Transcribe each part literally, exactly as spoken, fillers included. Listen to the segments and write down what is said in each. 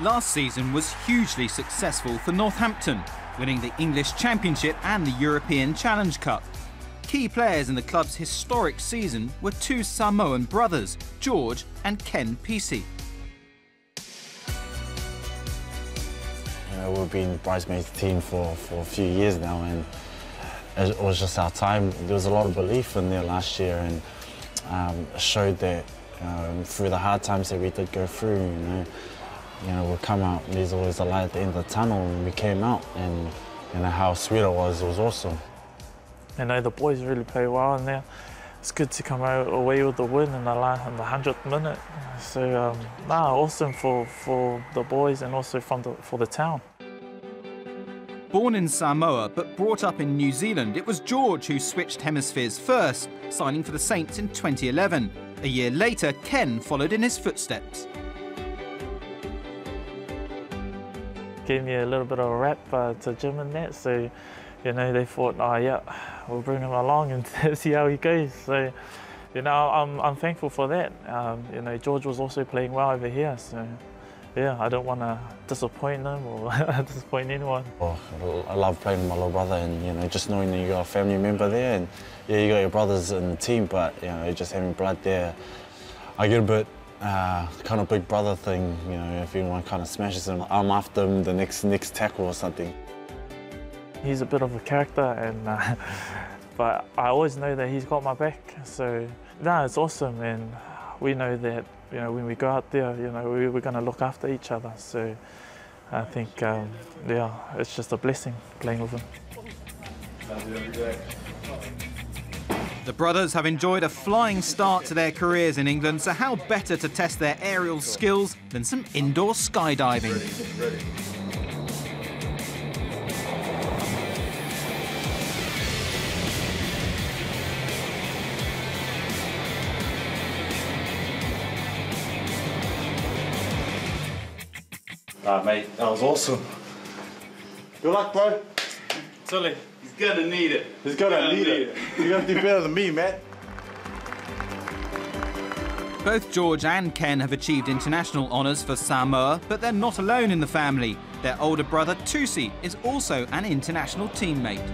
last season was hugely successful for Northampton, winning the English Championship and the European Challenge Cup. Key players in the club's historic season were two Samoan brothers, George and Ken Pisi. Uh, we've been bridesmaids team for, for a few years now, and it was just our time. There was a lot of belief in there last year, and um, showed that um, through the hard times that we did go through, you know, you know, we'll come out, there's always a light at the end of the tunnel, and we came out, and you know, how sweet it was, it was awesome. You know, the boys really play well in there. It's good to come away with the win in the, in the hundredth minute. So, um, nah, awesome for, for the boys and also from the, for the town. Born in Samoa but brought up in New Zealand, it was George who switched hemispheres first, signing for the Saints in twenty eleven. A year later, Ken followed in his footsteps. Gave me a little bit of a rap uh, to Jim and that, so you know, they thought, oh yeah, we'll bring him along and see how he goes. So, you know, I'm, I'm thankful for that. Um, you know, George was also playing well over here, so yeah, I don't want to disappoint him or disappoint anyone. Oh, I love playing with my little brother, and you know, just knowing that you got a family member there, and yeah, you got your brothers in the team, but you know, just having blood there, I get a bit. Uh, kind of big brother thing, you know, if anyone kind of smashes him, I'm after him the next next tackle or something. He's a bit of a character, and uh, but I always know that he's got my back. So no, it's awesome, and we know that, you know, when we go out there, you know, we, we're going to look after each other. So I think um, yeah, it's just a blessing playing with him. The brothers have enjoyed a flying start to their careers in England, so how better to test their aerial skills than some indoor skydiving? Ready, ready. Alright, mate, that was awesome. Good luck, bro. Silly. He's gonna need it. He's gonna, gonna need, need it. it. You're gonna do better than me, Matt. Both George and Ken have achieved international honours for Samoa, but they're not alone in the family. Their older brother, Tusi, is also an international teammate.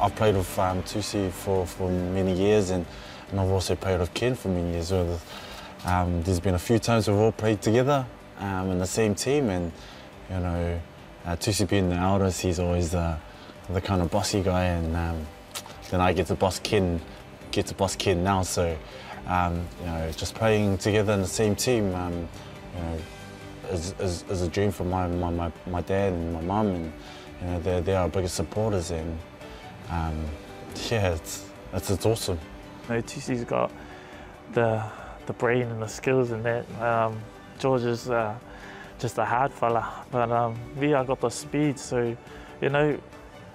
I've played with um, Tusi for, for many years, and, and I've also played with Ken for many years. Um, there's been a few times we've all played together. Um, in the same team, and you know, uh, Tusi being the eldest, he's always the, the kind of bossy guy, and um, then I get to boss Ken, get to boss Ken now. So um, you know, just playing together in the same team, um, you know, is, is, is a dream for my my, my, my dad and my mum, and you know, they're they're our biggest supporters, and um, yeah, it's, it's it's awesome. You know, Tusi's got the the brain and the skills and that. Um, George is uh, just a hard fella, but um, we have got the speed, so you know,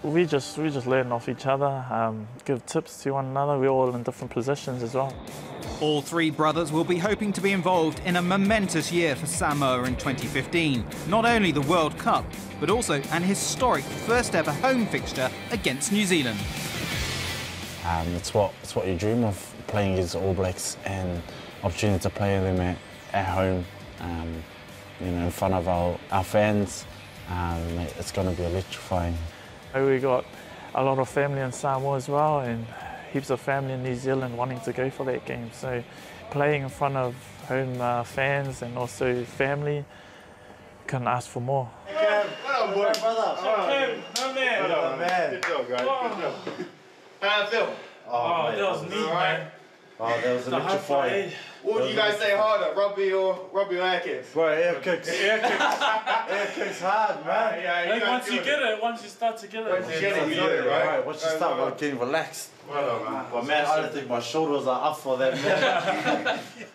we just we just learn off each other, um, give tips to one another. We're all in different positions as well. All three brothers will be hoping to be involved in a momentous year for Samoa in twenty fifteen. Not only the World Cup, but also an historic first-ever home fixture against New Zealand. Um, it's what it's what you dream of, playing against the All Blacks, and opportunity to play them at at home. Um, you know, in front of our, our fans, um, it's going to be electrifying. We got a lot of family in Samoa as well, and heaps of family in New Zealand wanting to go for that game. So playing in front of home uh, fans and also family, couldn't ask for more. Hey, well done, boy. Brother. Oh, man. Well done, man. Good job, guys. Oh. Good job. How I feel? Oh, oh that was neat, right? Man. Oh, that was electrifying. What would you guys say harder, rugby or rugby or air kicks? Bro, air kicks. Air kicks. Air kicks hard, man. Yeah, yeah, you like, once you get it, once you start to get it. Once you get it, you get it, right? right? Once you start well, getting relaxed. Well done, man. But man, I don't think my shoulders are up for that, man.